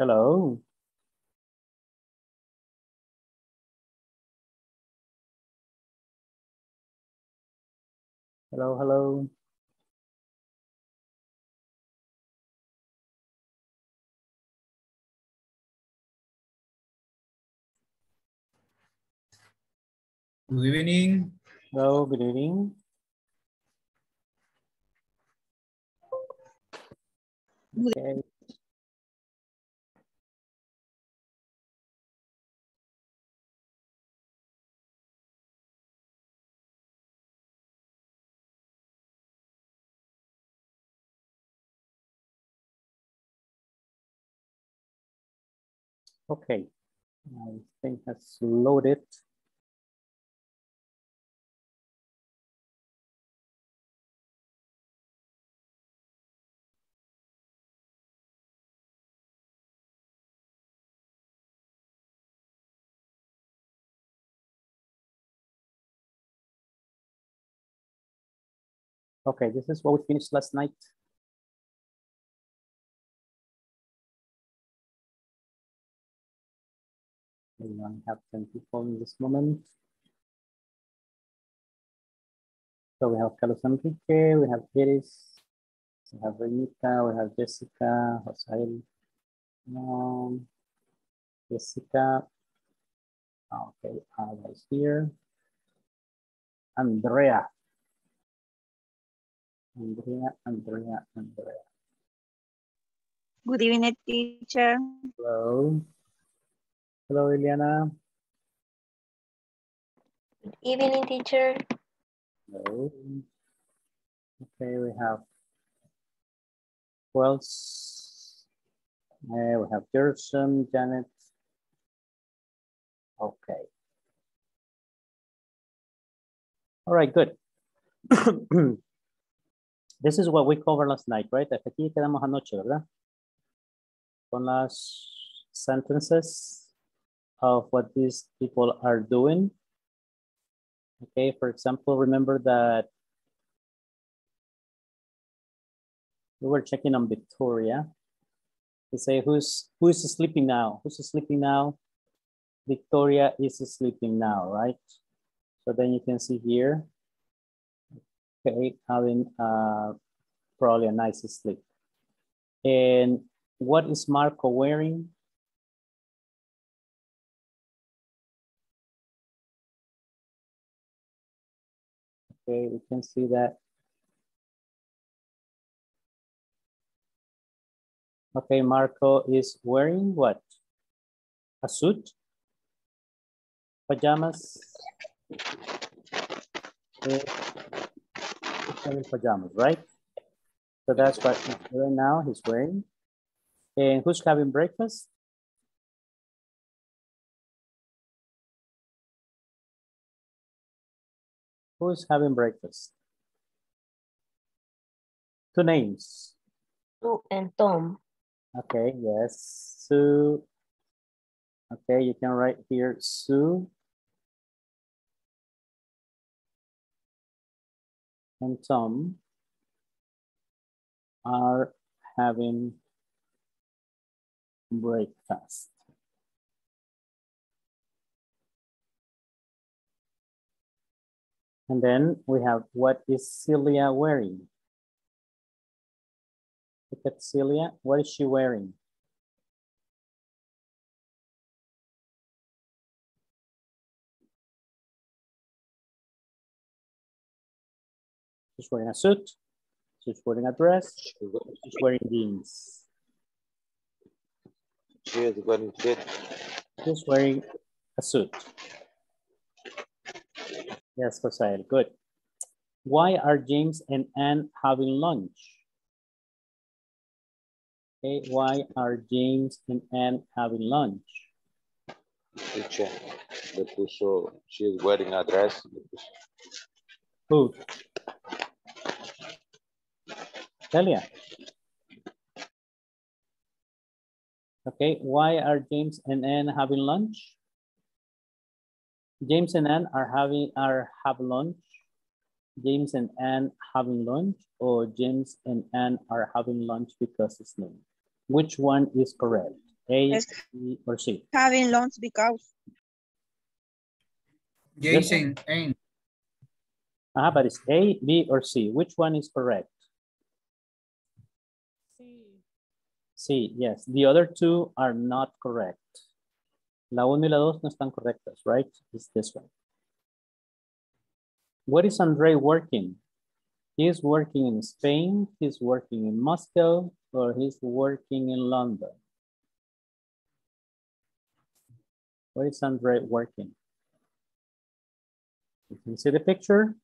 Hello. Hello, hello. Good evening. Hello, good evening. Okay. Okay, I think that's loaded. Okay, this is what we finished last night. We only have 10 people in this moment. So we have Carlos Enrique, we have Iris, we have Renita, we have Jessica, Josael, Jessica. Okay, Alba is here. Andrea. Andrea. Good evening, teacher. Hello. Hello, Eliana. Good evening, teacher. Hello. Okay, we have, who else? We have Gerson, Janet. Okay. All right, good. This is what we covered last night, right? Hasta aquí quedamos anoche, ¿verdad? Con las sentences of what these people are doing. Okay, for example, remember that we were checking on Victoria. They say, who's sleeping now? Who's sleeping now? Victoria is sleeping now, right? So then you can see here, okay, having probably a nice sleep. And what is Marco wearing? Okay, we can see that. Okay, Marco is wearing what? A suit? Pajamas? Pajamas, right? So that's what right now he's wearing. And who's having breakfast? Who's having breakfast? Two names. Sue and Tom. Okay, yes, Sue. Okay, you can write here, Sue and Tom are having breakfast. And then we have, what is Celia wearing? Look at Celia, what is she wearing? She's wearing a suit, she's wearing a dress, she's wearing jeans. She's wearing a suit. Yes, Josiah, good. Why are James and Anne having lunch? Okay, why are James and Anne having lunch? Teacher, she is wearing a dress. Who? Celia. Okay, why are James and Anne having lunch? James and Anne have lunch, or James and Anne are having lunch because it's noon. Which one is correct? A, B, or C. Having loans because. Jason, yes. But it's A, B, or C. Which one is correct? C. C, yes. The other two are not correct. La uno y la dos no están correctas, right? It's this one. Where is Andre working? He is working in Spain, he's working in Moscow, or he's working in London. Where is Andre working? You can see the picture.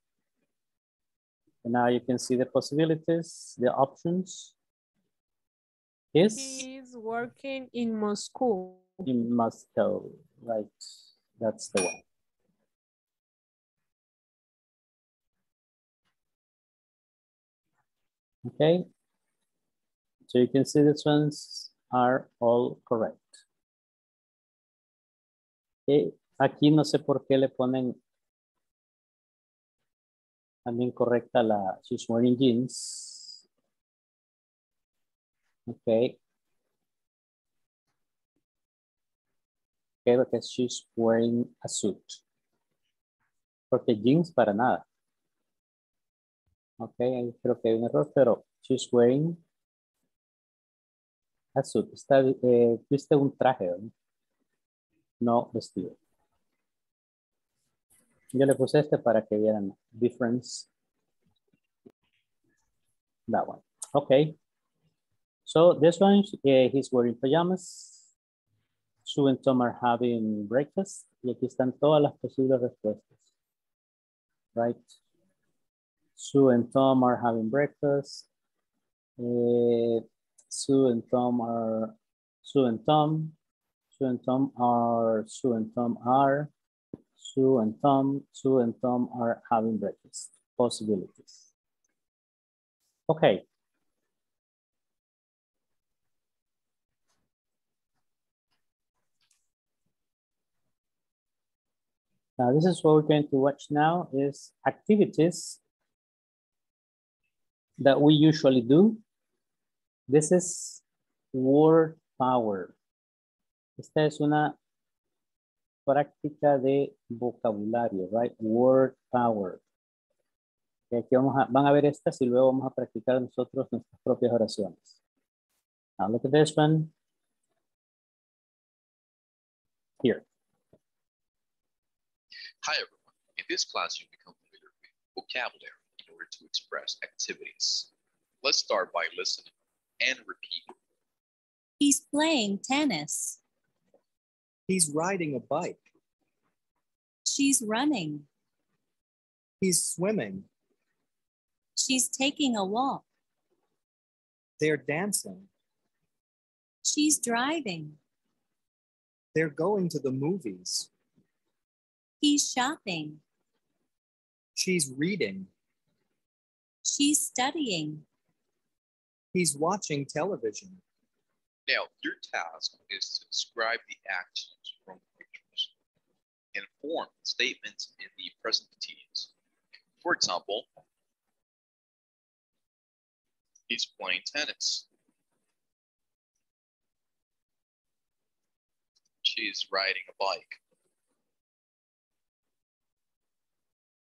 And now you can see the possibilities, the options. Is? He is working in Moscow. In Moscow, right? That's the one. Okay, so you can see these ones are all correct. Okay. Aquí no sé por qué le ponen también correcta la she's wearing jeans. Okay. Okay, because she's wearing a suit. Porque jeans para nada. Ok, ahí creo que hay un error, pero she's wearing a suit. Está, viste un traje, ¿no? No vestido. Yo le puse este para que vieran difference. That one. Ok. So this one, he's wearing pajamas. Sue and Tom are having breakfast. Y aquí están todas las posibles respuestas. Right. Sue and Tom are having breakfast. Sue and Tom are having breakfast. Possibilities. Okay. Now this is what we're going to watch now is activities that we usually do. This is word power. Esta es una práctica de vocabulario, right? Word power. Y aquí van a ver estas y luego vamos a practicar nosotros nuestras propias oraciones. Now look at this one. Here. Hi everyone. In this class you become familiar with vocabulary in order to express activities. Let's start by listening and repeating. He's playing tennis. He's riding a bike. She's running. He's swimming. She's taking a walk. They're dancing. She's driving. They're going to the movies. He's shopping. She's reading. She's studying. He's watching television. Now, your task is to describe the actions from pictures and form statements in the present continuous. For example, he's playing tennis. She's riding a bike.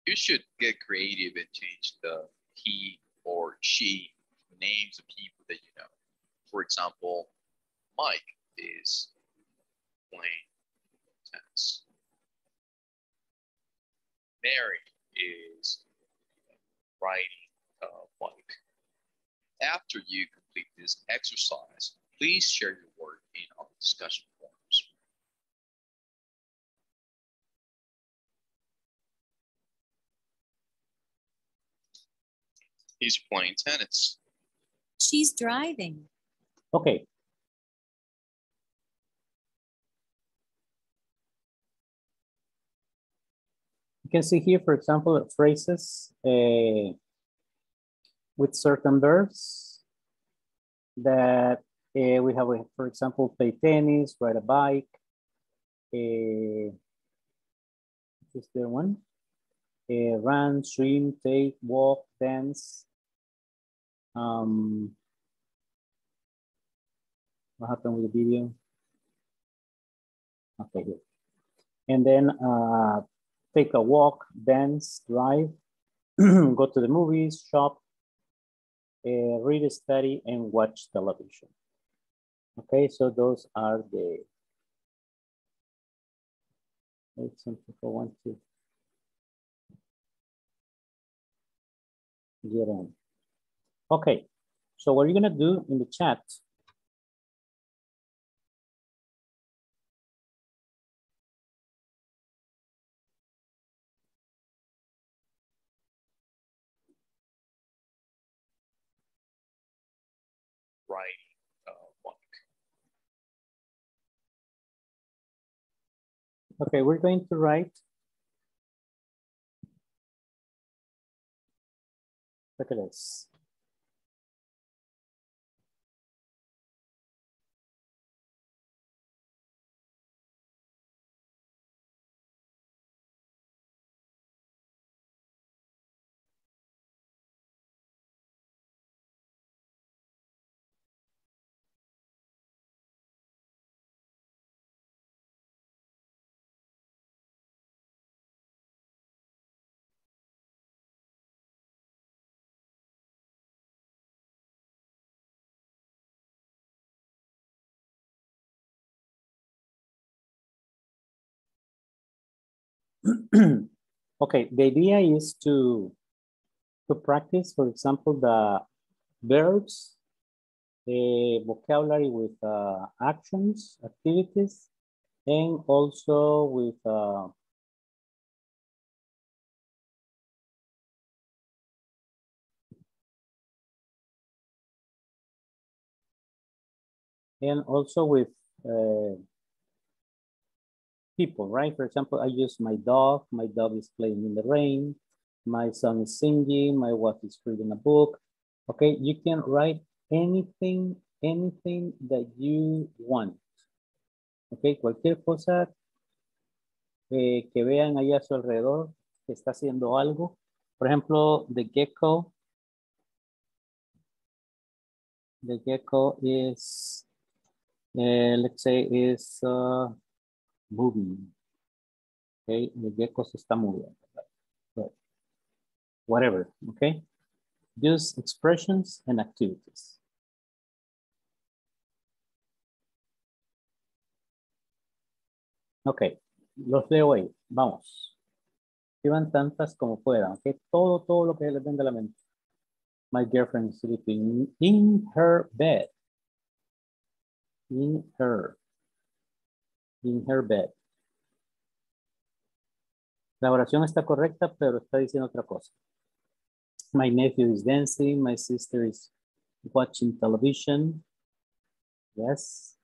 You should get creative and change the he or she names of people that you know. For example, Mike is playing tennis. Mary is riding a bike. After you complete this exercise, please share your work in our discussion forums. He's playing tennis. She's driving. Okay. You can see here, for example, phrases with certain verbs that we have, for example, play tennis, ride a bike. This is the one. Run, swim, take, walk, dance. What happened with the video? Okay, good. And then take a walk, dance, drive, go to the movies, shop, read, study, and watch television. Okay, so those are the. Some people want to get on. Okay, so what you're gonna do in the chat. Okay, we're going to write look at this. Okay, the idea is to practice, for example, the verbs, the vocabulary with actions, activities, and also with people, right? For example, I use my dog is playing in the rain, my son is singing, my wife is reading a book. Okay, you can write anything that you want. Okay, cualquier cosa que vean allá a su alrededor que está haciendo algo. Por ejemplo, the gecko is, let's say is, moving. Okay, the gecko se está moviendo. But whatever, okay? Use expressions and activities. Okay, los leo ahí. Vamos. Escriban tantas como puedan, okay? Todo lo que les venga a la mente. My girlfriend is sleeping in her bed. In her bed. La oración está correcta, pero está diciendo otra cosa. My nephew is dancing. My sister is watching television. Yes.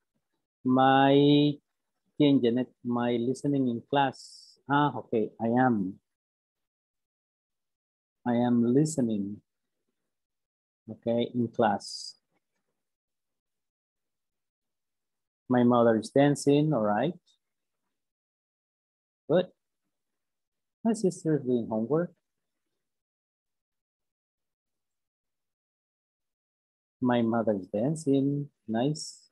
My listening in class. Ah, okay. I am listening. Okay, in class. My mother is dancing, all right. Good. My sister is doing homework. My mother is dancing, nice.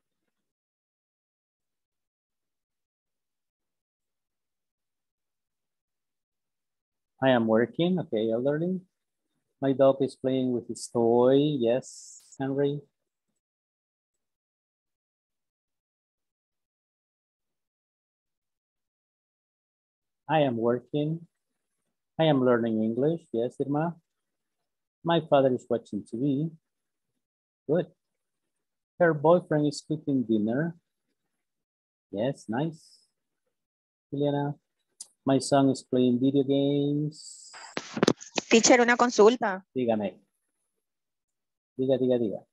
I am working, okay, elderly. My dog is playing with his toy, yes, Henry. I am working. I am learning English. Yes, Irma. My father is watching TV. Good. Her boyfriend is cooking dinner. Yes, nice. Juliana. My son is playing video games. Teacher, una consulta. Dígame. Diga.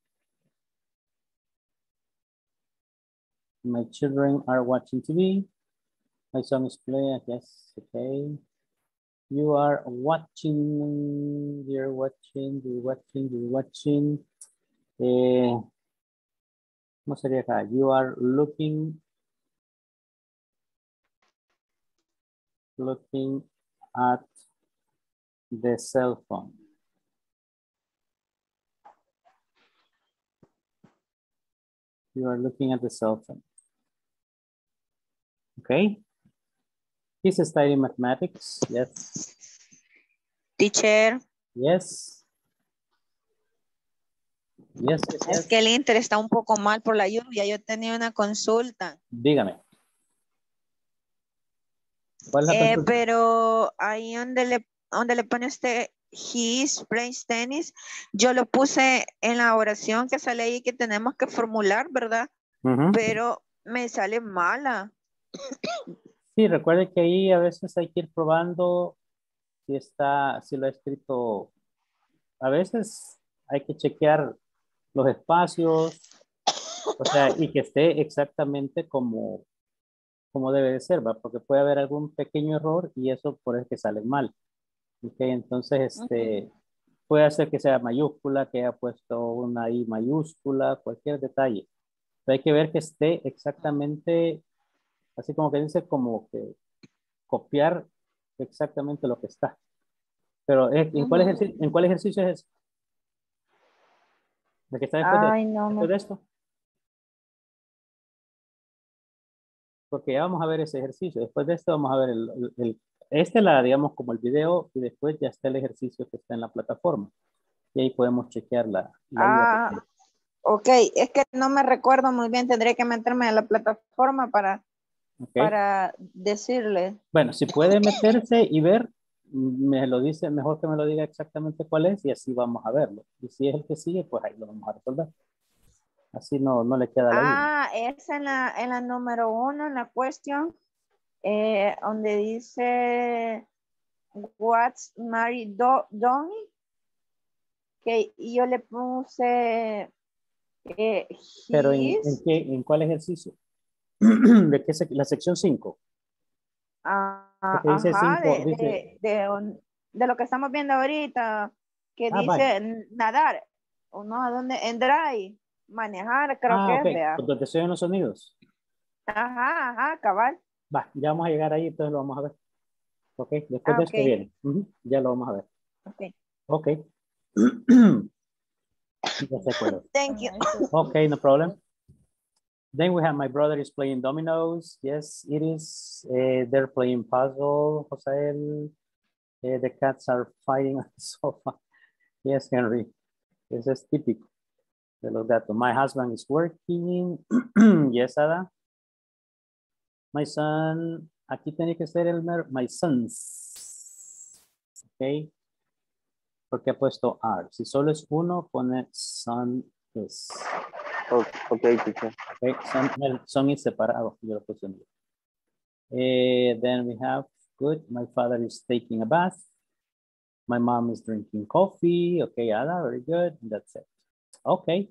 My children are watching TV. My son is playing, yes, okay. You are watching, you're watching. ¿Cómo sería acá? You are looking at the cell phone. Okay. He's studying mathematics. Yes. Teacher. Yes. Yes, yes, yes. Es que el Inter está un poco mal por la lluvia. Yo tenía una consulta. Dígame. ¿Cuál es la consulta? Pero ahí donde le pone usted his plays tennis, yo lo puse en la oración que sale ahí que tenemos que formular, ¿verdad? Uh-huh. Pero me sale mala. Sí, recuerde que ahí a veces hay que ir probando si lo ha escrito. A veces hay que chequear los espacios, o sea, y que esté exactamente como debe de ser, ¿va? Porque puede haber algún pequeño error y eso por eso que sale mal. Okay, entonces, puede hacer que sea mayúscula, que haya puesto una I mayúscula, cualquier detalle. Pero hay que ver que esté exactamente, así como que dice, como que copiar exactamente lo que está. Pero, ¿en cuál ejercicio es eso? ¿El que está después de esto? Porque ya vamos a ver ese ejercicio. Después de esto vamos a ver digamos, como el video, y después ya está el ejercicio que está en la plataforma. Y ahí podemos chequear la ayuda. Ok, es que no me recuerdo muy bien. Tendría que meterme a la plataforma para decirle. Bueno, si puede meterse y ver, me lo dice, mejor que me lo diga exactamente cuál es y así vamos a verlo. Y si es el que sigue, pues ahí lo vamos a resolver. Así no le queda la duda. Es en la número 1, en la cuestión, donde dice what's Mary doing? Que yo le puse pero ¿en cuál ejercicio? ¿De qué la sección 5? De lo que estamos viendo ahorita, que dice nadar, o no, ¿a dónde? En dry, manejar, creo que es. Donde se oyen los sonidos. Ajá, cabal. Va, ya vamos a llegar ahí, entonces lo vamos a ver. Ok, después de esto viene. Ya lo vamos a ver. Ok. Ya se acuerdo. Thank you. Ok, no problem. Then we have my brother is playing dominoes. Yes, it is. They're playing puzzle. Josael. The cats are fighting on the sofa. Yes, Henry. This is typical. My husband is working. Yes, Ada. My son. Aquí tiene que ser el my sons. Okay. Porque ha puesto are. Si solo es uno, pone son is. Okay, teacher. Okay, son is separado. Yo lo puse en el. Then we have, good, my father is taking a bath. My mom is drinking coffee. Okay, Ada, very good. That's it. Okay,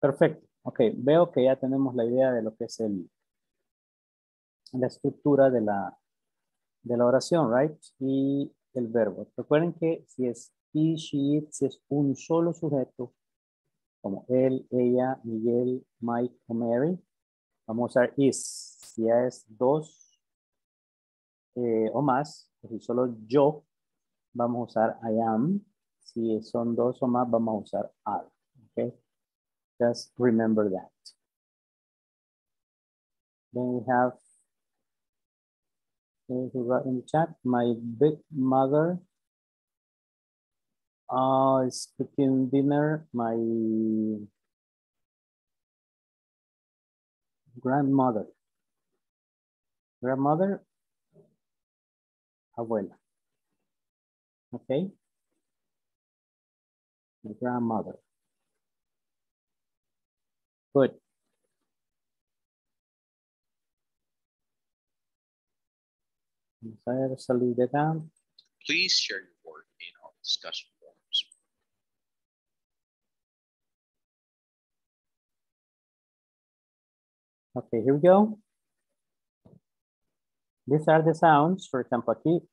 perfecto. Okay, veo que ya tenemos la idea de lo que es la estructura de la oración, right? Y el verbo. Recuerden que si es he, she, it, si es un solo sujeto, como él, ella, Miguel, Mike o Mary. Vamos a usar is. Si ya es dos o más, si solo yo, vamos a usar I am. Si son dos o más, vamos a usar are. Okay? Just remember that. Then we have, in the chat, my big mother is cooking dinner. My grandmother, abuela. Okay, my grandmother. Good. Please share your work in our discussion. Okay, here we go. These are the sounds. For example, aquí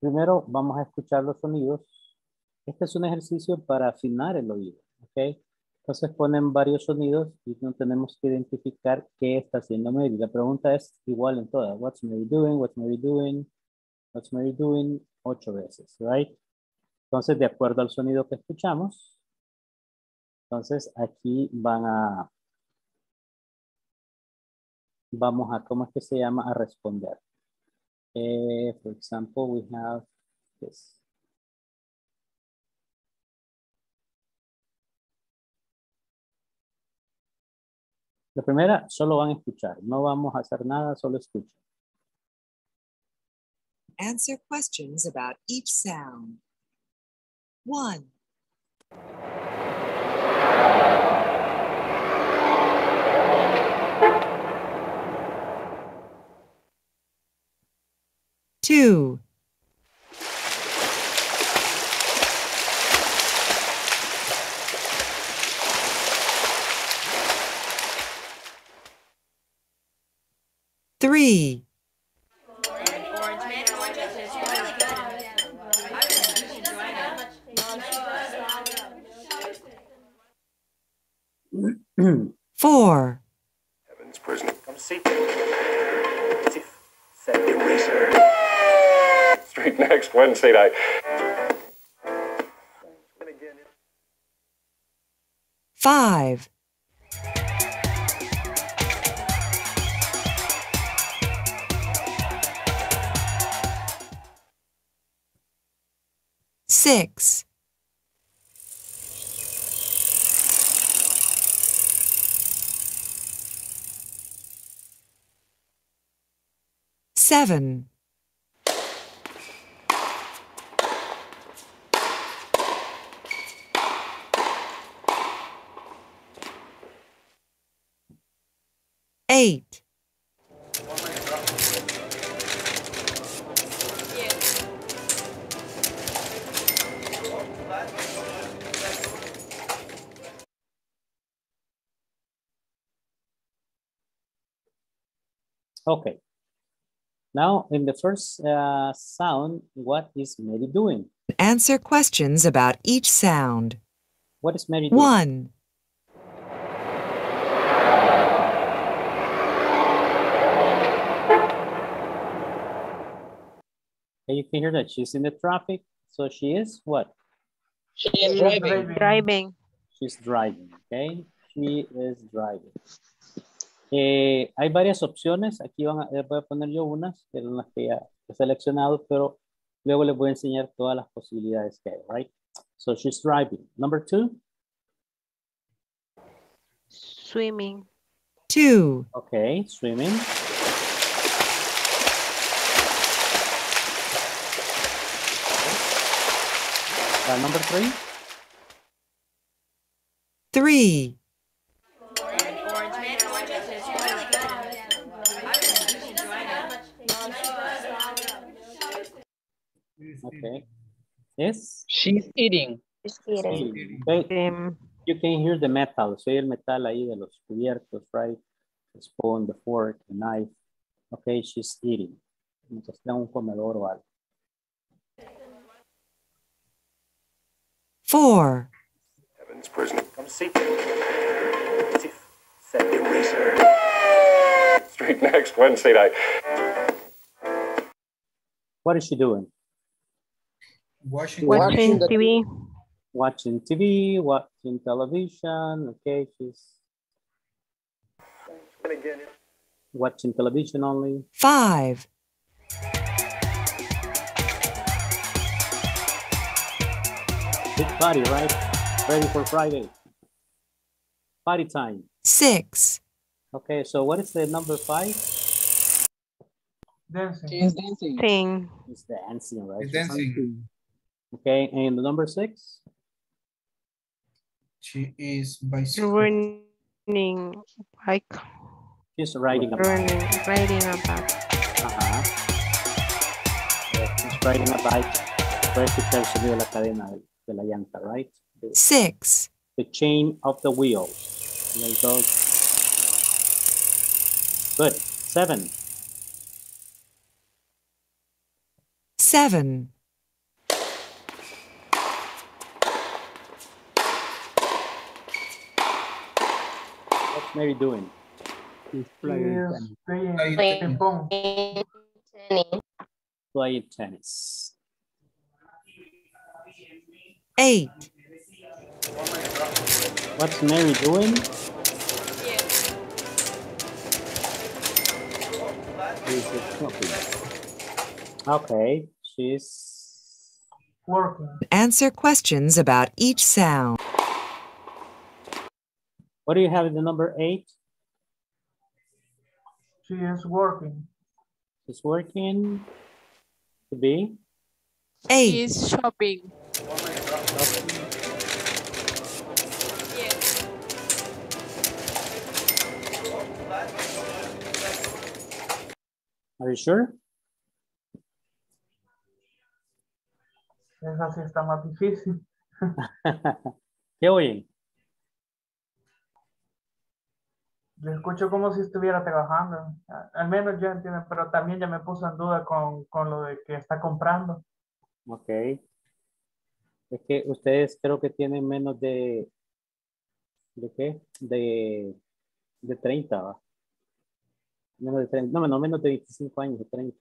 primero vamos a escuchar los sonidos. Este es un ejercicio para afinar el oído, ¿ok? Entonces ponen varios sonidos y no tenemos que identificar qué está haciendo Mary. La pregunta es igual en todas. What's Mary doing? What's Mary doing? What's Mary doing? 8 veces, right? Entonces, de acuerdo al sonido que escuchamos, entonces aquí van a vamos a, ¿cómo es que se llama? A responder. For example, we have this. La primera, solo van a escuchar. No vamos a hacer nada, solo escuchen. Answer questions about each sound. 1. Two. 3. Four. Heaven's prisoner. Come see. Eraser. Street next Wednesday night. 5. 6. 7. 8. 8. Okay. Now, in the first sound, what is Mary doing? Answer questions about each sound. What is Mary doing? 1. And you can hear that she's in the traffic. So she is what? She is driving. She's driving, okay? She is driving. Hay varias opciones, aquí voy a poner yo unas, que eran las que ya he seleccionado, pero luego les voy a enseñar todas las posibilidades que hay, right? So she's driving. Number 2. Swimming. 2. Okay, swimming. 3. 3. Okay. Yes. She's eating. Okay. You can hear the metal. So el metal ahí de los cubiertos, right? The spoon, the fork, the knife. Okay, she's eating. Entonces está un comedor o algo. 4. Heaven's prisoner. Come see. Eraser. Street next Wednesday night. What is she doing? Watching TV. Watching TV, watching television. Okay, she's watching television only. 5. 6 party, right? Ready for Friday. Party time. 6. Okay, so what is the number 5? Dancing. She is dancing. She's dancing, right? She's dancing. Okay, and the number 6? She is bicycle. Running bike. She's riding a bike. She's riding a bike. Right? 6. The chain of the wheel. There it goes. Good. 7. 7. 8. Mary doing? She's playing tennis. 8. What's Mary doing? Okay, she's working. Answer questions about each sound. What do you have in the number 8? She is working. She's working. To be 8. She is shopping. Yes. Are you sure? Esa sí está más difícil. ¿Qué oyen? Yo escucho como si estuviera trabajando. Al menos yo entiendo, pero también ya me puso en duda con lo de que está comprando. Ok. Es que ustedes creo que tienen menos de... ¿De qué? De 30, ¿va? Menos de 30. No, menos de 25 años, de 30.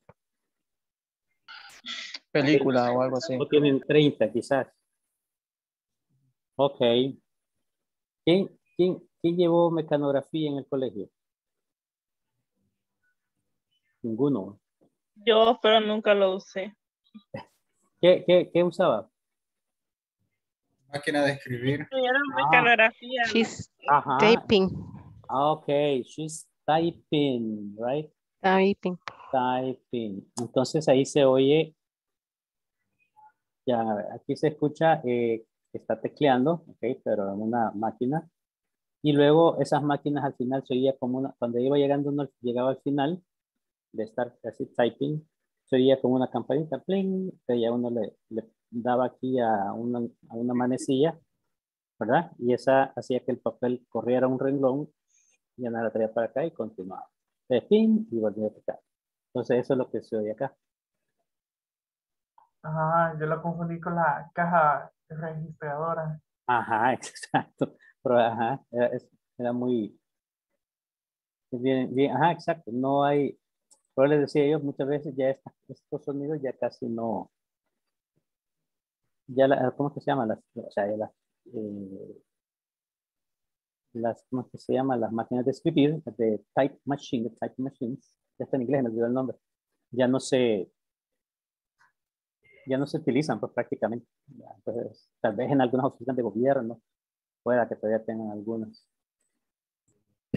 Película o algo así. No tienen 30, quizás. Ok. ¿Quién llevó mecanografía en el colegio? Ninguno. Yo, pero nunca lo usé. ¿Qué usaba? Máquina de escribir. Era mecanografía. She's typing. Okay, she's typing, right? Typing. Entonces ahí se oye, ya aquí se escucha que está tecleando, okay, pero en una máquina. Y luego esas máquinas al final se oía como una, cuando iba llegando, no llegaba al final de estar así typing, se oía como una campanita, pling, que ya uno le daba aquí a una manecilla, ¿verdad? Y esa hacía que el papel corriera un renglón, llenara la tarea para acá y continuaba. Ping, y volvía para acá. Entonces eso es lo que se oye acá. Ajá, yo lo confundí con la caja registradora. Ajá, exacto. Pero, ajá, era muy bien, ajá, exacto, no hay, pero les decía yo, muchas veces ya estos sonidos ya casi no, ya la, ¿cómo que se llama? ¿Cómo que se llama? Las máquinas de escribir, de type machines, ya está en inglés, me olvidó el nombre, ya no se utilizan, pues prácticamente, entonces, tal vez en algunas oficinas de gobierno, pueda que todavía tengan algunos.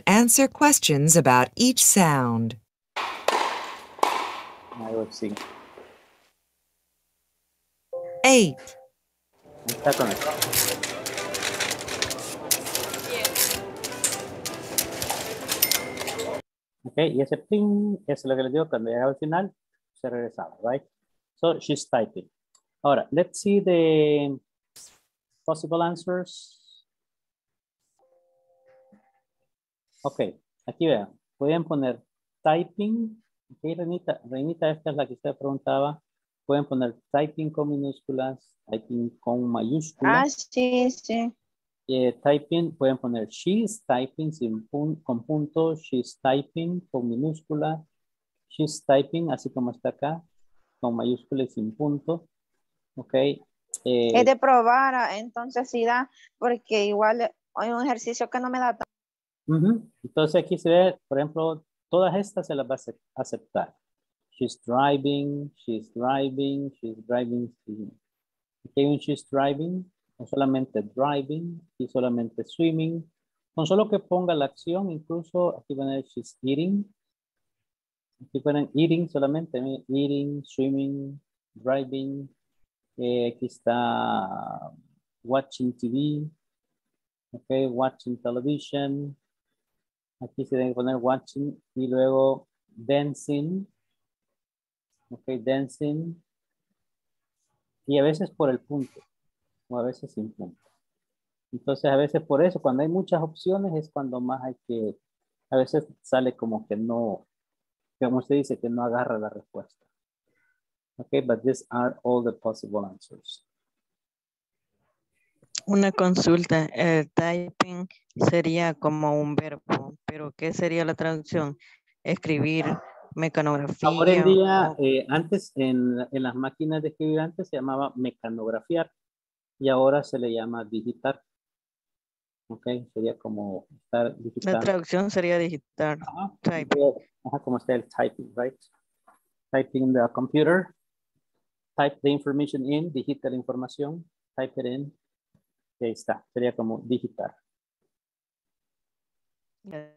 Answer questions about each sound. I will see. 8. Está con eso. Yes. Ok, y ese ping, eso es lo que les digo, cuando llegaba al final, se regresaba, right? So, she's typing. Ahora, let's see the possible answers. Ok, aquí vean, pueden poner typing, ok, Reinita, esta es la que usted preguntaba, pueden poner typing con minúsculas, typing con mayúsculas. Ah, sí. Typing, pueden poner she's typing con puntos, she's typing con minúsculas, she's typing, así como está acá, con mayúsculas y sin punto, ok. Es de probar, entonces sí da, porque igual hay un ejercicio que no me da tanto. Entonces aquí se ve, por ejemplo, todas estas se las va a aceptar. She's driving. Aquí hay un she's driving, no solamente driving, y solamente swimming. Con solo que ponga la acción, incluso aquí van a ver she's eating. Aquí ponen eating solamente, eating, swimming, driving. Aquí está watching TV. Ok, watching television. Aquí se deben poner watching y luego dancing. Ok, dancing. Y a veces por el punto. O a veces sin punto. Entonces a veces por eso, cuando hay muchas opciones es cuando más hay que... A veces sale como que no... Como usted dice, que no agarra la respuesta. Ok, but these are all the possible answers. Una consulta, el typing sería como un verbo, pero ¿qué sería la traducción? Escribir, mecanografía. Ahora en día, antes en las máquinas de escribir antes se llamaba mecanografiar y ahora se le llama digitar. Ok, sería como estar digital. La traducción sería digitar. Ajá, como está el typing, right? typing in the computer, type the information in, digitar información, type it in, y ahí está, sería como digitar. Yeah.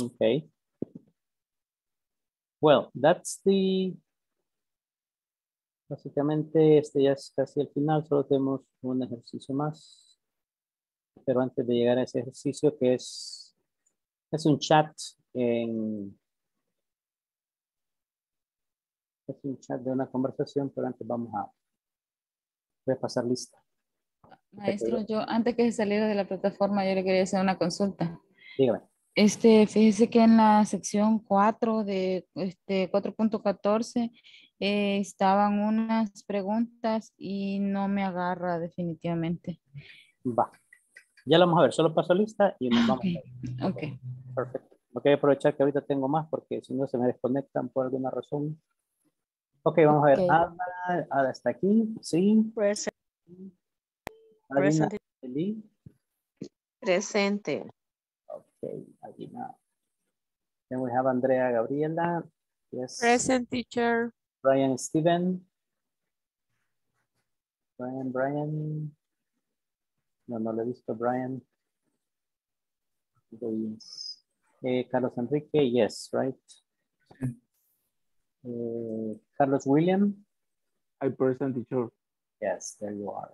Okay. Well, that's the, básicamente este ya es casi el final, solo tenemos un ejercicio más. Pero antes de llegar a ese ejercicio que es un chat en... Es un chat de una conversación, pero antes vamos a repasar lista. Maestro, yo antes que saliera de la plataforma, yo le quería hacer una consulta. Dígame. Fíjese que en la sección 4 de 4.14 estaban unas preguntas y no me agarra definitivamente. Va. Ya lo vamos a ver, solo paso lista y nos vamos a ver. Okay. Perfecto. Voy a aprovechar que ahorita tengo más porque si no se me desconectan por alguna razón. Ok, vamos a ver. Ada está aquí. Sí. Present. Presente. Presente. Ok, Adina. Then we have Andrea Gabriela. Yes. Present, teacher. Brian Steven. Brian. No lo he visto, Brian. Carlos Enrique, yes, right? Carlos William. I present, teacher. Yes, there you are.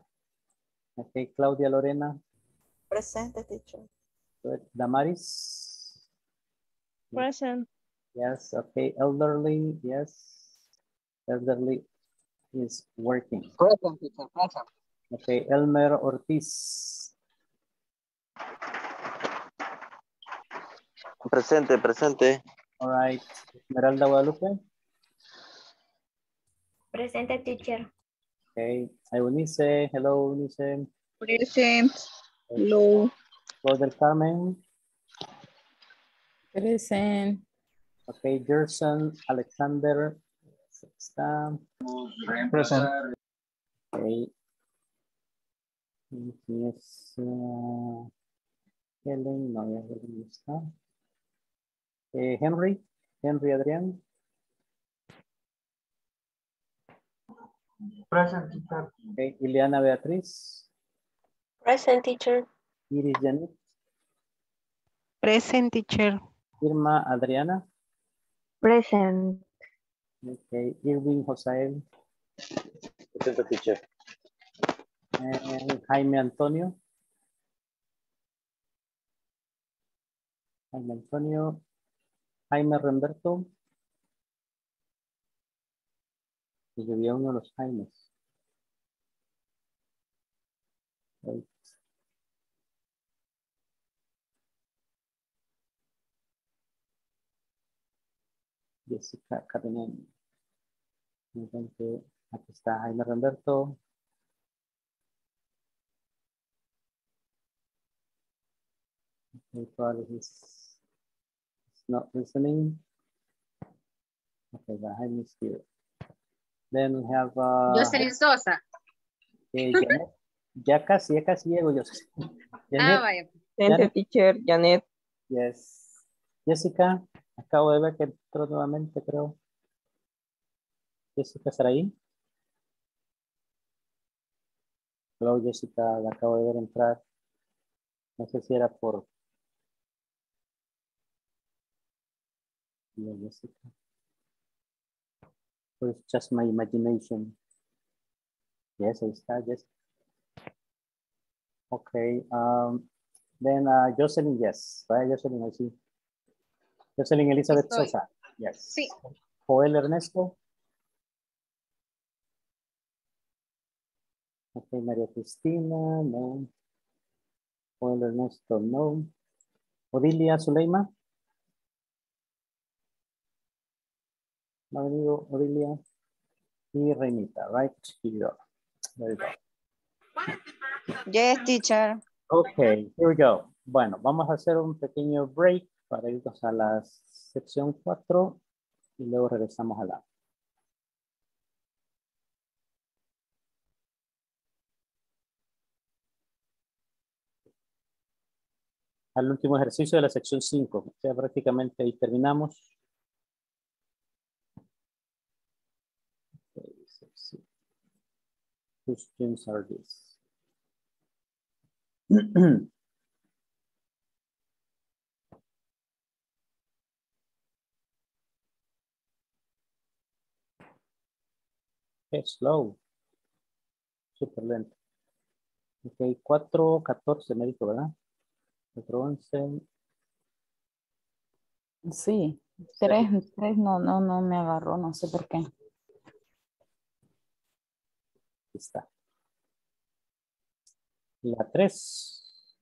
Okay, Claudia Lorena. Present, teacher. Good. Damaris. Present. Yes, okay. Elderly, yes. Elderly is working. Present, teacher. Present. Okay, Elmer Ortiz. Presente, presente. All right. Esmeralda Guadalupe. Presente, teacher. Okay. Eunice. Hello, Eunice. Present. Hello. Brother Carmen. Present. Okay, Gerson Alexander. Present. Okay. Yes, Helen, no, Helen está. Henry Adrián. Present, teacher. Okay, Ileana Beatriz. Present, teacher. Iris Janet. Present, teacher. Irma Adriana. Present. Okay, Irving Josael. Present, teacher. Jaime Antonio. Jaime Remberto. Y yo vi a uno de los Jaimes. Right. Jessica Carmen. Entonces, aquí está Jaime Remberto. Probably he's not listening. Okay, but Jaime is here. Then we have... Jocelyn Sosa. Janet. ya casi llego, Jocelyn. Ah, vaya. Presente, teacher. Janet. Yes. Jessica, acabo de ver que entró nuevamente, creo. Jessica, ¿será ahí? Hello, Jessica, la acabo de ver entrar. No sé si era por... Jessica. Or it's just my imagination. Yes, I start. Yes. Okay. Then Jocelyn, yes. Right, Jocelyn, I see. Jocelyn Elizabeth Sosa. Yes. Sí. Joel Ernesto. Okay, María Cristina, no. Joel Ernesto, no. Odilia Zuleima. No ha venido Odilia y Reinita, right? Here we go. Yes, teacher. Okay, here we go. Bueno, vamos a hacer un pequeño break para irnos a la sección 4 y luego regresamos a la. Al último ejercicio de la sección 5. O sea, prácticamente ahí terminamos. questions are these? It's slow, super lento. Ok, 4:14 me dijo, ¿verdad? 4:11. Sí, 3 no me agarró, no sé por qué. Está. La 3.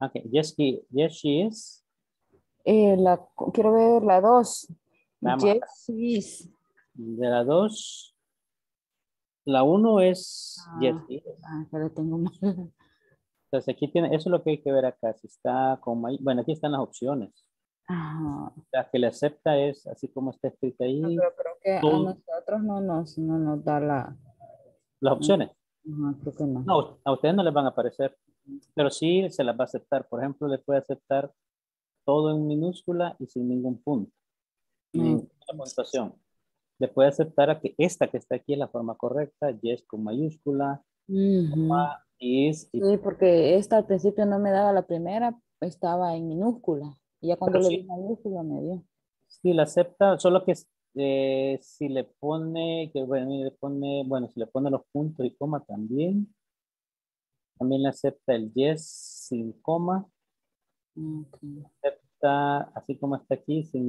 Ok, yes she is. Quiero ver la 2. Yes, she is. De la 2. La 1 es yes. Pero tengo más. Entonces aquí tiene, eso es lo que hay que ver acá. Si está como ahí, bueno, aquí están las opciones. Ajá. La que le acepta es así como está escrita ahí. No, pero creo que a nosotros no nos da las opciones. Ajá, creo que no. No, a ustedes no les van a aparecer, pero sí se las va a aceptar. Por ejemplo, le puede aceptar todo en minúscula y sin ningún punto. Sin ninguna puntuación. Le puede aceptar a que esta que está aquí es la forma correcta, yes con mayúscula, coma, is. Sí, porque esta al principio no me daba la primera, estaba en minúscula. Y ya cuando le di mayúscula me dio. Sí, la acepta, solo que si le pone, si le pone los puntos y coma también. También le acepta el yes sin coma. Okay. Acepta, así como está aquí, sin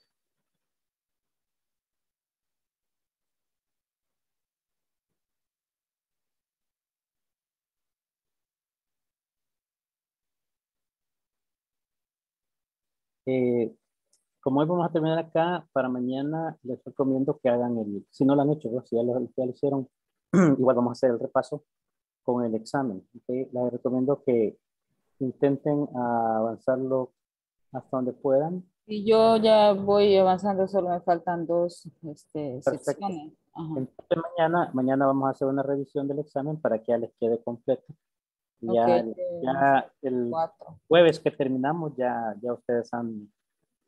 Como hoy vamos a terminar acá, para mañana les recomiendo que hagan si no lo han hecho, si ya lo hicieron, igual vamos a hacer el repaso con el examen. ¿Okay? Les recomiendo que intenten avanzarlo hasta donde puedan. Y yo ya voy avanzando, solo me faltan 2 secciones. Ajá. Entonces mañana vamos a hacer una revisión del examen para que ya les quede completo. Ya, okay, ya el 4. Jueves que terminamos, ya ustedes han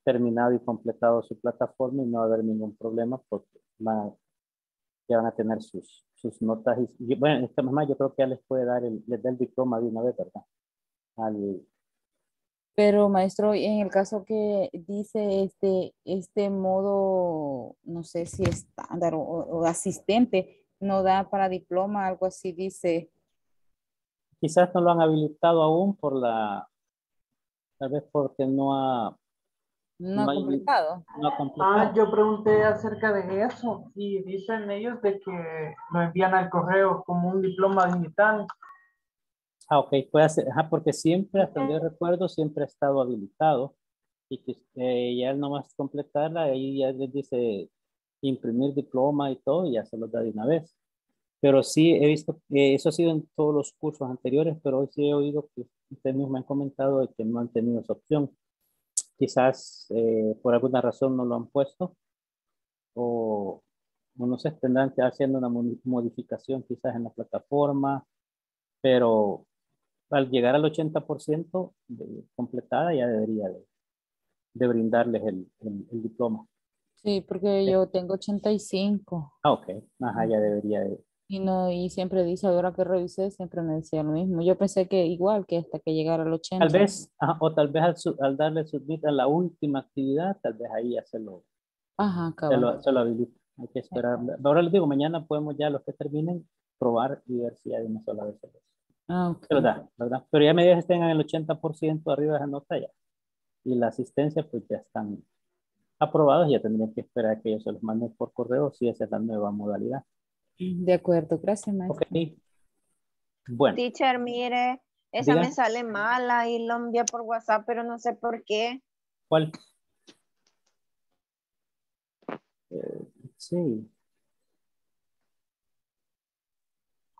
terminado y completado su plataforma y no va a haber ningún problema porque ya van a tener sus notas. Y bueno, esta mamá yo creo que ya les puede dar les da el diploma de una vez, ¿verdad? Pero maestro, en el caso que dice este modo, no sé si estándar o asistente, no da para diploma, algo así dice... Quizás no lo han habilitado aún tal vez porque no ha completado. Yo pregunté acerca de eso y dicen ellos de que lo envían al correo como un diploma digital. Ah, ok, puede ser, porque siempre, hasta donde yo recuerdo, siempre ha estado habilitado y que ya nomás completarla, ahí ya les dice imprimir diploma y todo y ya se los da de una vez. Pero sí he visto, eso ha sido en todos los cursos anteriores, pero hoy sí he oído que ustedes mismos han comentado de que no han tenido esa opción. Quizás por alguna razón no lo han puesto o no sé, tendrán que estar haciendo una modificación quizás en la plataforma, pero al llegar al 80% completada ya debería de brindarles el diploma. Sí, porque yo tengo 85. Ah, ok. Ajá, ya debería de... Y siempre dice, ahora que revisé, siempre me decía lo mismo. Yo pensé que igual, que hasta que llegara al 80. Tal vez, o tal vez al darle submit a la última actividad, tal vez ahí ya se lo habilita. Hay que esperar. Ajá. Ahora les digo, mañana podemos ya, los que terminen, probar y ver si ya de una sola vez. Ah, ok. Pero ¿verdad? Pero ya medidas estén en el 80% arriba de esa nota ya. Y la asistencia, pues ya están aprobados. Ya tendrían que esperar a que ellos se los manden por correo, si esa es la nueva modalidad. De acuerdo, gracias, maestra. Okay. Bueno. Teacher, mire, esa me sale mala y lo envié por WhatsApp, pero no sé por qué. ¿Cuál? Sí.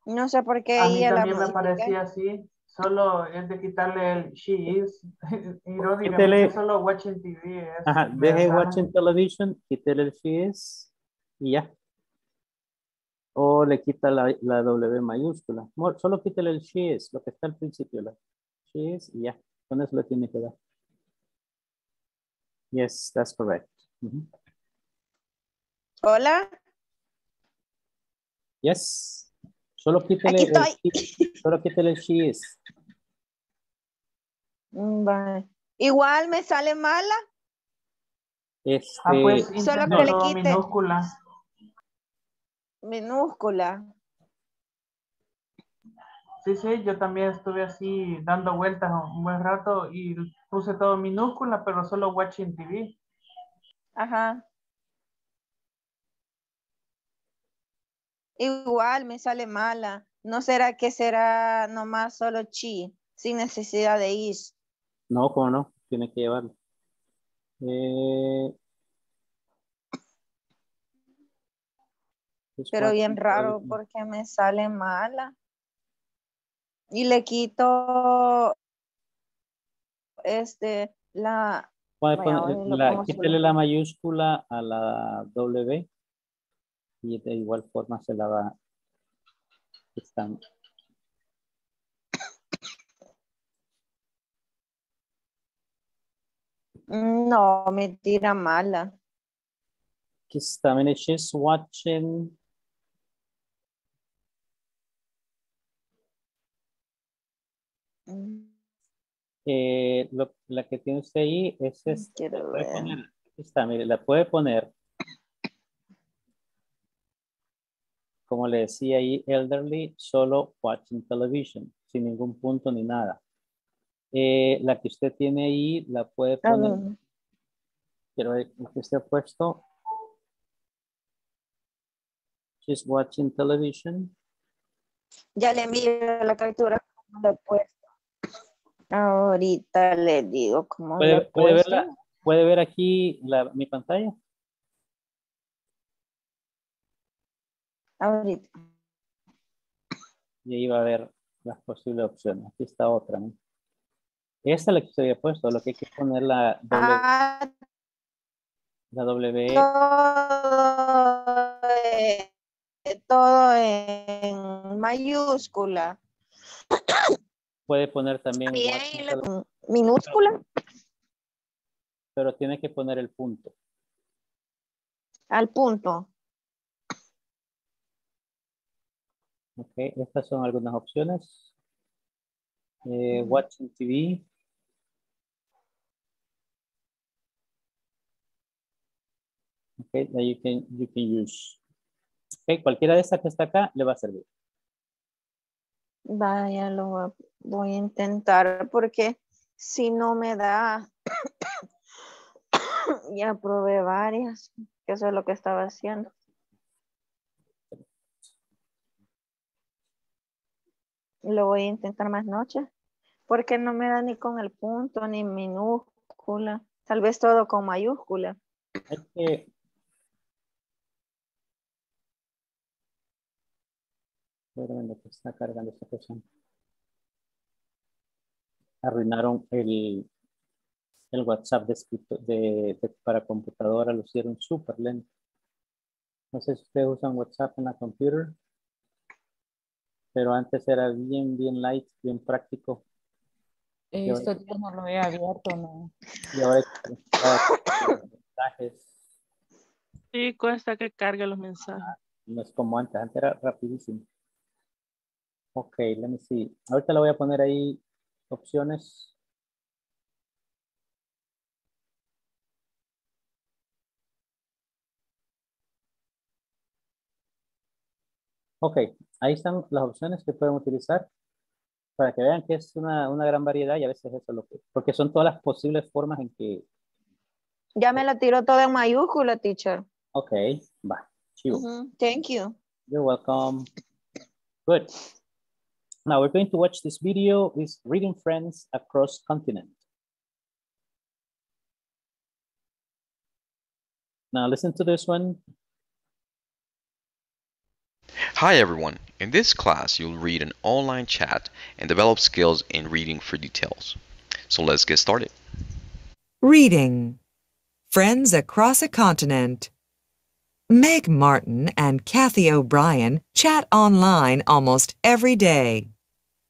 No sé por qué. A mí también me parecía así. Solo es de quitarle el she is. Y no digamos solo watching TV. Ajá, deje watching television, quítale el she is y ya. O le quita la W mayúscula. Solo quítale el she is, lo que está al principio. La she is y ya. Con eso le tiene que dar. Yes, that's correct. Mm-hmm. Hola. Yes. Solo quítale el she is. Vale. Igual me sale mala. Pues, solo que le quite. Minúscula. Minúscula. Sí, sí, yo también estuve así dando vueltas un buen rato y puse todo minúscula, pero solo watching TV. Ajá. Igual me sale mala. ¿No será que será nomás solo chi, sin necesidad de is? No, ¿cómo no? Tiene que llevarlo. Pero bien raro porque me sale mala. Y le quito la... Quítale la mayúscula a la W. Y de igual forma se la va estando. No, me tira mala. Que está, when she's watching. La que tiene usted ahí es esta. Está, mire, la puede poner. Como le decía ahí, elderly, solo watching television, sin ningún punto ni nada. La que usted tiene ahí, la puede poner. Quiero ver lo que usted ha puesto. She's watching television. Ya le envío la captura como la he puesto. Ahorita le digo cómo. ¿Puede ver aquí mi pantalla? Ahorita. Y ahí va a ver las posibles opciones. Aquí está otra, ¿no? Esta es la que se había puesto, lo que hay que poner la W. La W. Todo en mayúscula. Puede poner también. ¿Minúscula? Pero tiene que poner el punto. Al punto. Ok, estas son algunas opciones. Watching TV. Ok, now you can use. Ok, cualquiera de estas que está acá le va a servir. Vaya, lo voy a intentar porque si no me da, ya probé varias, que eso es lo que estaba haciendo. Lo voy a intentar más noches, porque no me da ni con el punto, ni minúscula, tal vez todo con mayúscula. Esperen lo que está cargando esta persona. Arruinaron el WhatsApp para computadora, lo hicieron súper lento. No sé si ustedes usan WhatsApp en la computer. Pero antes era bien light, bien práctico. Esto yo no lo he abierto, ¿no? Y ahora los mensajes. Sí, cuesta que cargue los mensajes. No es como antes, era rapidísimo. Ok, let me see. Ahorita le voy a poner ahí opciones. Ok, ahí están las opciones que pueden utilizar para que vean que es una gran variedad y a veces eso es lo que... Porque son todas las posibles formas en que... Ya me la tiro toda en mayúscula, teacher. Ok, va. Chivo. Thank you. You're welcome. Good. Now we're going to watch this video is Reading Friends Across Continent. Now listen to this one. Hi everyone, in this class you'll read an online chat and develop skills in reading for details. So let's get started. Reading. Friends across a continent. Meg Martin and Kathy O'Brien chat online almost every day.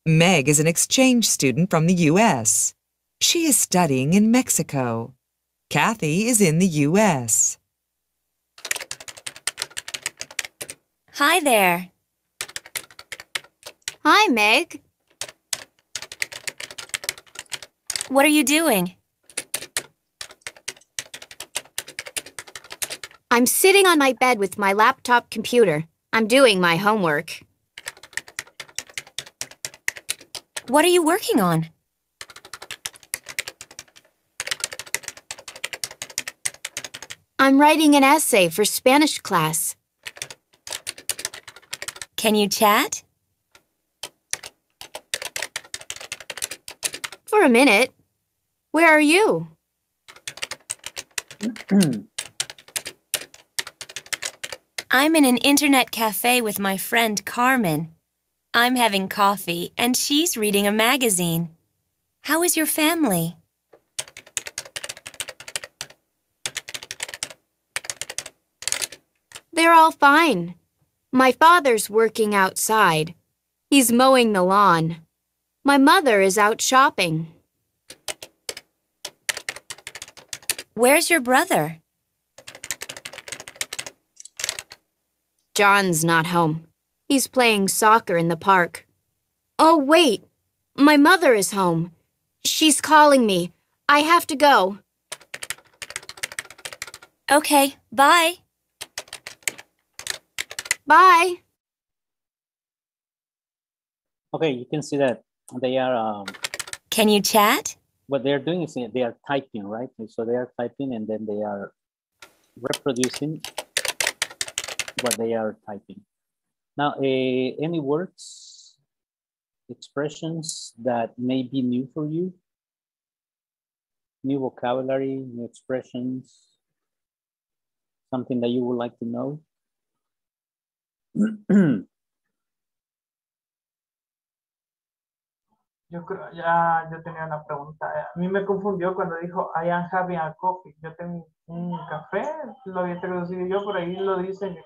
Meg is an exchange student from the U.S. She is studying in Mexico. Kathy is in the U.S. Hi there. Hi, Meg. What are you doing? I'm sitting on my bed with my laptop computer. I'm doing my homework. What are you working on? I'm writing an essay for Spanish class. Can you chat? For a minute. Where are you? I'm in an internet cafe with my friend Carmen. I'm having coffee and she's reading a magazine. How is your family? They're all fine. My father's working outside. He's mowing the lawn. My mother is out shopping. Where's your brother? John's not home. He's playing soccer in the park. Oh, wait. My mother is home. She's calling me. I have to go. Okay, bye. Bye. Okay, you can see that they are... Can you chat? What they're doing is they are typing, right? So they are typing and then they are reproducing what they are typing. Now, any words, expressions that may be new for you? New vocabulary, new expressions, something that you would like to know? Yo creo, ya yo tenía una pregunta. A mí me confundió cuando dijo I am having a coffee. Yo tengo un café, lo había traducido yo, por ahí lo dice.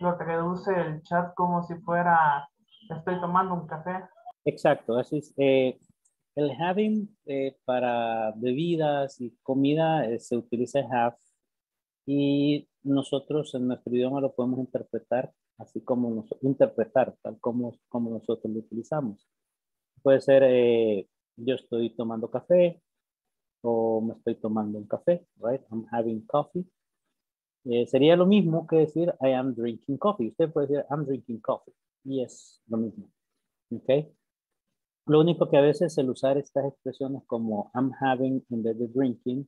Lo traduce el chat como si fuera, estoy tomando un café. Exacto, así es. El having para bebidas y comida se utiliza have. Y nosotros en nuestro idioma lo podemos interpretar así como tal como nosotros lo utilizamos. Puede ser yo estoy tomando café o me estoy tomando un café, right? I'm having coffee. Sería lo mismo que decir I am drinking coffee. Usted puede decir I'm drinking coffee. Y es lo mismo. Okay. Lo único que a veces el usar estas expresiones como I'm having en vez de drinking,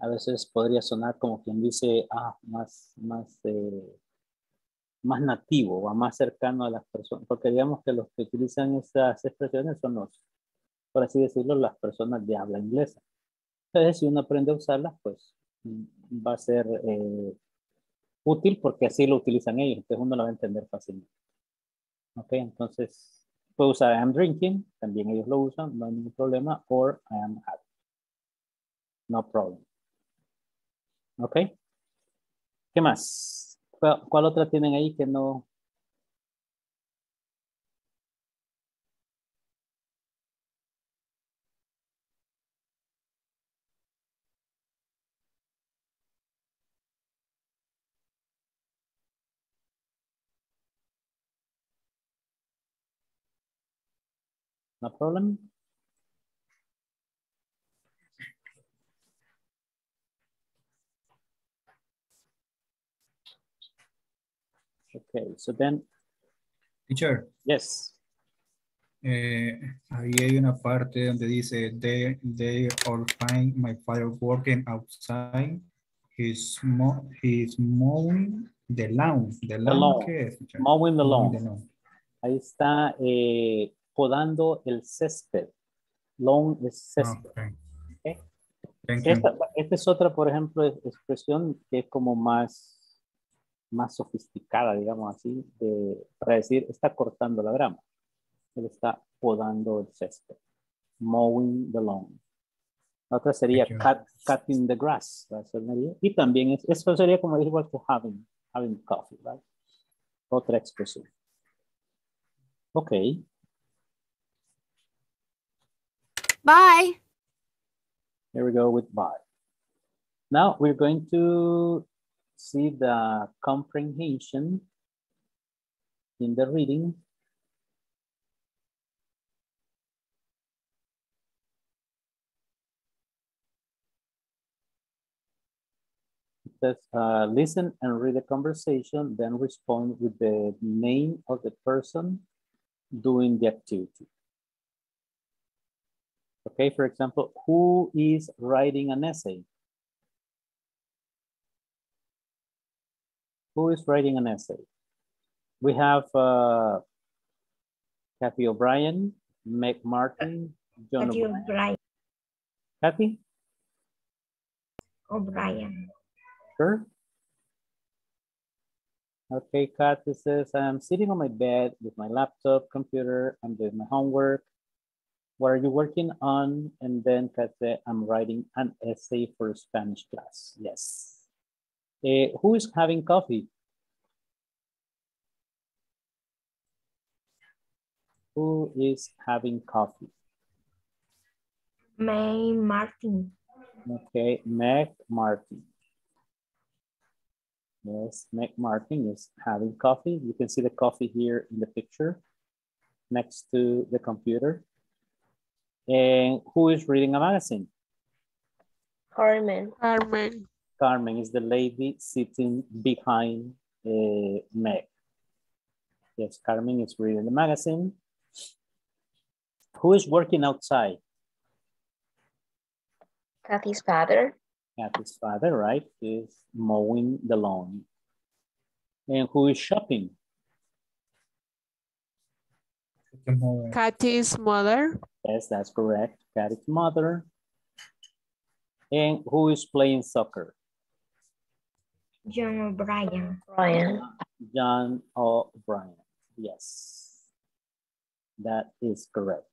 a veces podría sonar como quien dice más nativo, va más cercano a las personas. Porque digamos que los que utilizan estas expresiones son los, por así decirlo, las personas de habla inglesa. Entonces, si uno aprende a usarlas, pues va a ser útil porque así lo utilizan ellos. Entonces uno lo va a entender fácilmente. Ok, entonces puedo usar I am drinking, también ellos lo usan, no hay ningún problema, or I am happy. No problem. Ok. ¿Qué más? ¿Cuál otra tienen ahí que no? No problem. Okay, so then. Teacher. Yes. Ahí hay una parte donde dice they all find my father working outside. He's mowing the lawn. Mowing the lawn. Ahí está. Podando el césped. Lawn es césped. Okay. Okay. Esta es otra, por ejemplo, expresión que es como más más sofisticada, digamos así, de, para decir, está cortando la grama. Él está podando el césped. Mowing the lawn. La otra sería cutting the grass. ¿Verdad? Y también es, eso sería como igual que having coffee. ¿Verdad? Otra expresión. Ok. Bye. Here we go with bye. Now we're going to see the comprehension in the reading. Listen and read the conversation, then respond with the name of the person doing the activity. Okay, for example, who is writing an essay? Who is writing an essay? We have Kathy O'Brien, Meg Martin, John O'Brien. Kathy? O'Brien. Sure. Okay, Kathy says, I'm sitting on my bed with my laptop computer. I'm doing my homework. What are you working on? And then Kathy, I'm writing an essay for a Spanish class. Yes. Who is having coffee? Who is having coffee? Meg Martin. Okay, Meg Martin. Yes, Meg Martin is having coffee. You can see the coffee here in the picture next to the computer. And who is reading a magazine? Carmen. Carmen. Carmen is the lady sitting behind Meg. Yes, Carmen is reading the magazine. Who is working outside? Kathy's father. Kathy's father, right, is mowing the lawn. And who is shopping? Kathy's mother. Yes, that's correct. Kathy's mother. And who is playing soccer? John O'Brien. John O'Brien. Yes, that is correct.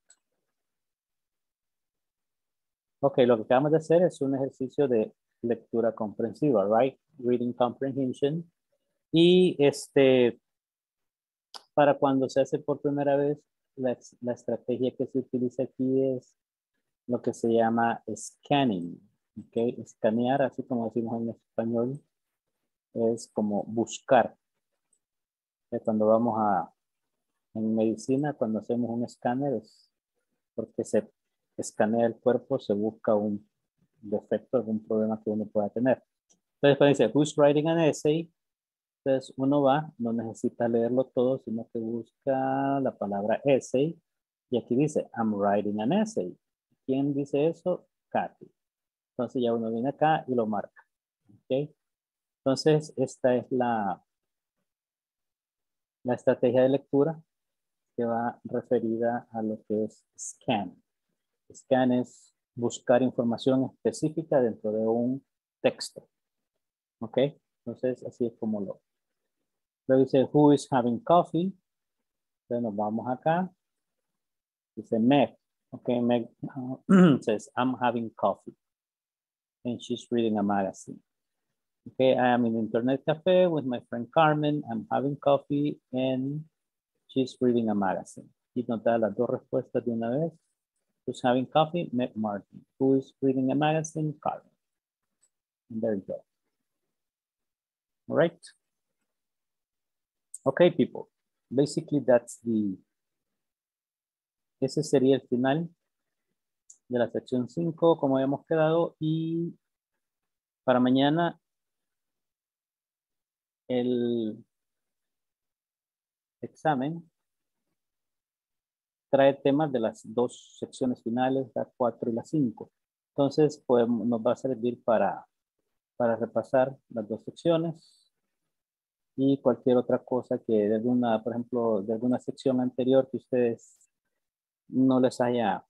Ok, lo que acabamos de hacer es un ejercicio de lectura comprensiva, right? Reading comprehension. Y para cuando se hace por primera vez, la estrategia que se utiliza aquí es lo que se llama scanning. Okay, escanear, así como decimos en español, es como buscar. Cuando vamos en medicina, cuando hacemos un escáner, es porque se escanea el cuerpo, se busca un defecto, algún problema que uno pueda tener. Entonces, cuando dice, who's writing an essay? Entonces, uno va, no necesita leerlo todo, sino que busca la palabra essay. Y aquí dice, I'm writing an essay. ¿Quién dice eso? Kathy. Entonces ya uno viene acá y lo marca. ¿Okay? Entonces esta es la estrategia de lectura que va referida a lo que es scan. Scan es buscar información específica dentro de un texto. ¿Ok? Entonces así es como lo dice, who is having coffee? Entonces nos vamos acá. Dice Meg. Ok, Meg says, I'm having coffee. And she's reading a magazine. Okay, I am in the internet cafe with my friend Carmen. I'm having coffee and she's reading a magazine. Y nos da las dos respuestas de una vez. Who's having coffee? Meg Martin. Who is reading a magazine? Carmen. And there you go. All right. Okay, people. Basically, that's ese sería el final de la sección 5, como habíamos quedado, y para mañana el examen trae temas de las dos secciones finales, la 4 y la 5. Entonces nos va a servir para repasar las dos secciones y cualquier otra cosa que por ejemplo, de alguna sección anterior que ustedes no les haya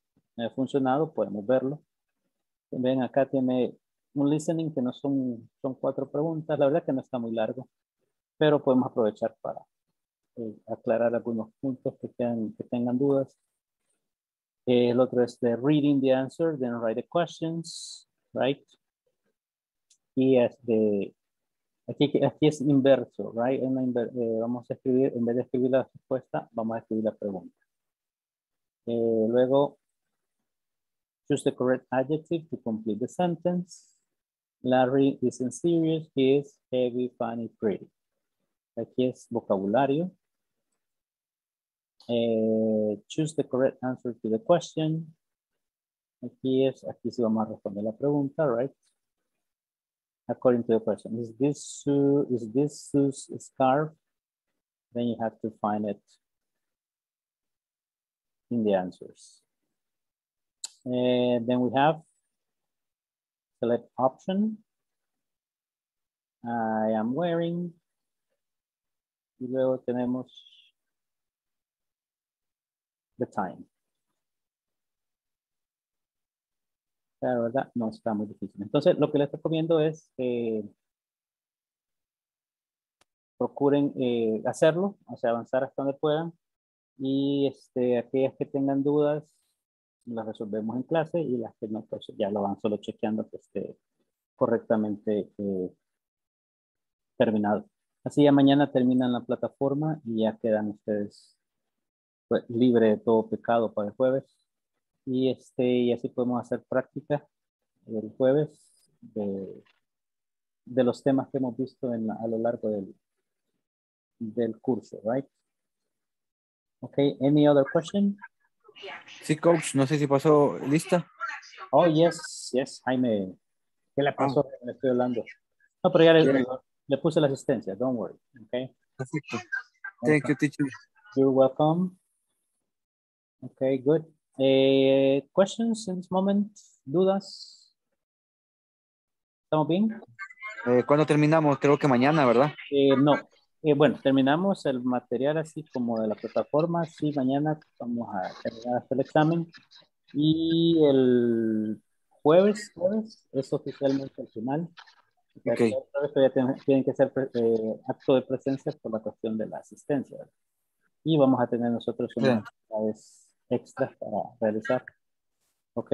funcionado, podemos verlo. Ven, acá tiene un listening que no son 4 preguntas. La verdad que no está muy largo. pero podemos aprovechar para aclarar algunos puntos que tengan dudas. El otro es de reading the answer, then write the questions, right? Y es de, aquí es inverso, right? Vamos a escribir, en vez de escribir la respuesta, vamos a escribir la pregunta. Luego, choose the correct adjective to complete the sentence. Larry isn't serious, he is heavy, funny, pretty. Aquí es vocabulario. Choose the correct answer to the question. Aquí sí vamos a responder la pregunta, right? According to the question, is this Sue's scarf? Then you have to find it in the answers. Then we have select option. I am wearing. Y luego tenemos the time. La verdad no está muy difícil. Entonces lo que les recomiendo es procuren hacerlo, o sea, avanzar hasta donde puedan. Y aquellas que tengan dudas las resolvemos en clase, y las que no, pues ya lo van solo chequeando que esté correctamente terminado. Así ya mañana terminan la plataforma y ya quedan ustedes pues libre de todo pecado para el jueves. Y, y así podemos hacer práctica el jueves de los temas que hemos visto a lo largo del curso, right? Okay, any other question? Sí, coach, no sé si pasó lista. Oh, yes, Jaime. ¿Qué le pasó? Le estoy hablando. No, pero ya le puse la asistencia, don't worry. Okay. Perfecto. Thank you, teacher. You're welcome. Okay, good. Questions in this moment? ¿Dudas? ¿Estamos bien? ¿Cuándo terminamos? Creo que mañana, ¿verdad? No. Bueno, terminamos el material así como de la plataforma. Sí, mañana vamos a terminar el examen. Y el jueves es oficialmente el final. Okay. Ya tienen que hacer acto de presencia por la cuestión de la asistencia. Y vamos a tener nosotros unas actividades extras para realizar. Ok.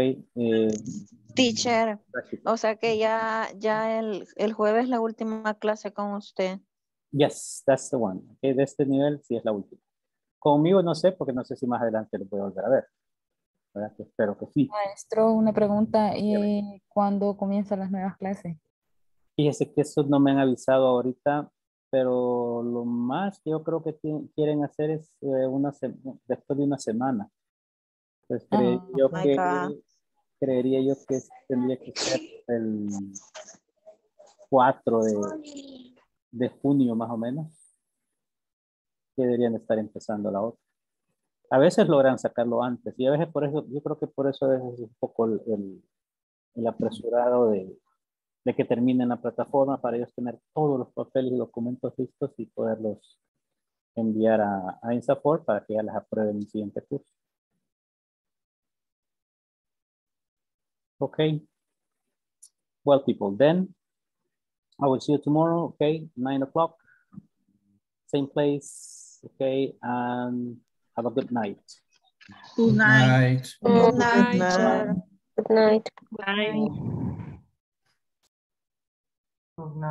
Teacher, práctica. O sea que ya el jueves la última clase con usted. Yes, that's the one. Okay, de este nivel sí es la última. Conmigo no sé, porque no sé si más adelante lo voy a volver a ver. ¿Verdad? Espero que sí. Maestro, una pregunta. ¿Cuándo comienzan las nuevas clases? Fíjese que eso no me han avisado ahorita, pero lo más que yo creo que quieren hacer es después de una semana. Entonces, creería yo que tendría que ser el 4 de junio más o menos, que deberían estar empezando la otra. A veces logran sacarlo antes, y a veces por eso, yo creo que por eso es un poco el apresurado de que terminen la plataforma, para ellos tener todos los papeles y documentos listos y poderlos enviar a INSAFORP para que ya les aprueben el siguiente curso. Okay. Well, people, then I will see you tomorrow, okay, 9 o'clock, same place, okay, and have a good night. Good night. Good night. Good night. Good night. Good night. Good night.